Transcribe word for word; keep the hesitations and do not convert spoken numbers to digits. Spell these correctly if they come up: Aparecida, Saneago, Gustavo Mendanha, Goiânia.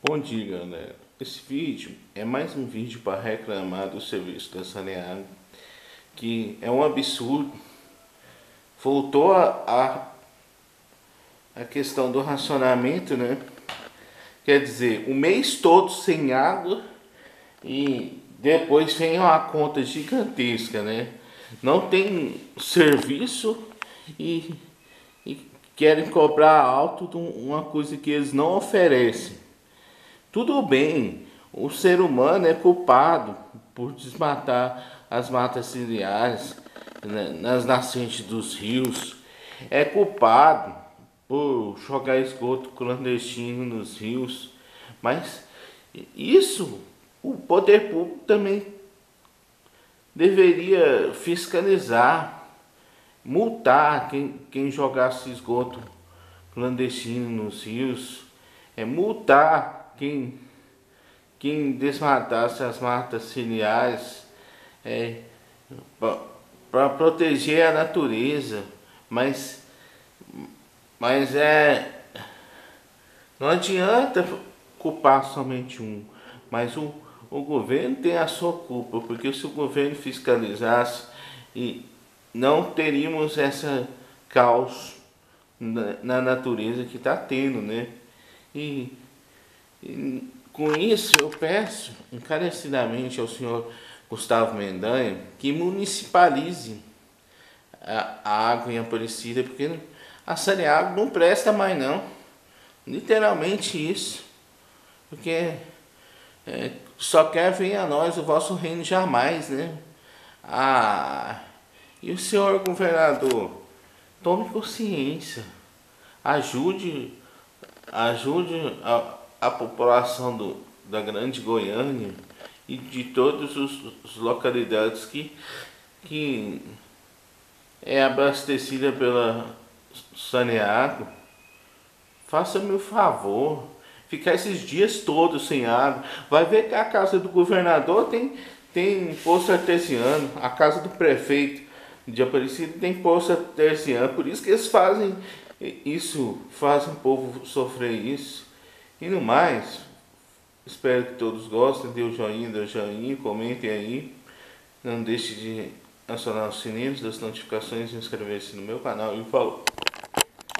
Bom dia, galera. Esse vídeo é mais um vídeo para reclamar do serviço da Saneago, que é um absurdo. Voltou a, a, a questão do racionamento, né? Quer dizer, o mês todo sem água e depois vem uma conta gigantesca, né? Não tem serviço e, e querem cobrar alto de uma coisa que eles não oferecem. Tudo bem, o ser humano é culpado por desmatar as matas ciliares, né, nas nascentes dos rios. É culpado por jogar esgoto clandestino nos rios. Mas isso o poder público também deveria fiscalizar, multar quem, quem jogasse esgoto clandestino nos rios, é multar Quem, quem desmatasse as matas ciliares, é, para proteger a natureza, mas, mas é, não adianta culpar somente um, mas o, o governo tem a sua culpa, porque se o governo fiscalizasse, e não teríamos essa caos na, na natureza que está tendo, né? E, E com isso eu peço encarecidamente ao senhor Gustavo Mendanha que municipalize a, a água em Aparecida, porque a Saneago não presta mais não, literalmente isso, porque é, só quer vir a nós o vosso reino jamais, né? Ah, e o senhor governador, tome consciência, ajude, ajude a a população do, da Grande Goiânia e de todas as localidades que, que é abastecida pela Saneago. Faça-me o favor, ficar esses dias todos sem água. Vai ver que a casa do governador tem, tem poço artesiano, a casa do prefeito de Aparecida tem poço artesiano, por isso que eles fazem isso, fazem o povo sofrer isso. E no mais, espero que todos gostem, dê o joinha, dê o joinha, comentem aí. Não deixe de acionar os sininhos das notificações, inscrever-se no meu canal e falou!